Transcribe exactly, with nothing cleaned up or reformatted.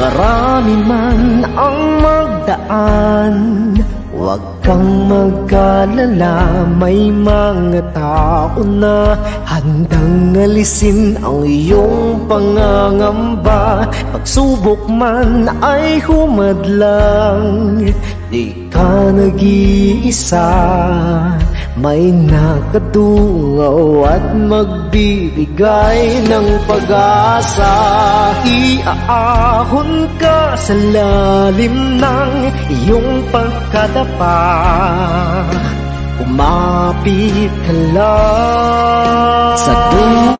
Marami man ang magdaan, huwag kang mag-alala. May mga tao na handang alisin ang iyong pangangamba. Pagsubok man ay humadlang, di ka nag-iisa. May nakadungaw at magbibigay ng pag-asa. Iaahon ka sa lalim ng iyong pagkadapa. Umapit ka lang sa